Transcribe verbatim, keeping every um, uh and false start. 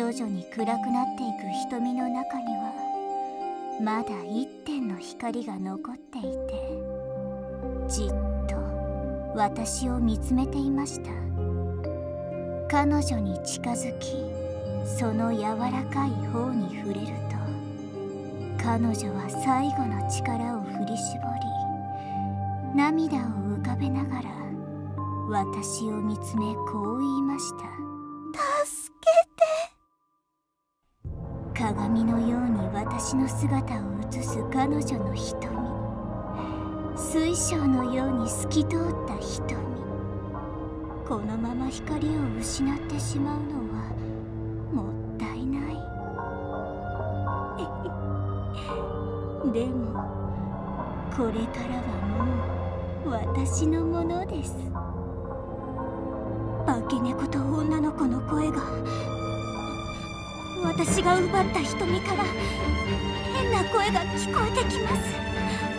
徐々に暗くなっていく瞳の中にはまだ一点の光が残っていて、じっと私を見つめていました。彼女に近づき、その柔らかい方に触れると、彼女は最後の力を振り絞り、涙を浮かべながら私を見つめ、こう言いました。助けて。鏡のように私の姿を映す彼女の瞳、水晶のように透き通った瞳。このまま光を失ってしまうのはもったいないでもこれからはもう私のものです。化け猫と女の子の声が、私が奪った瞳から変な声が聞こえてきます。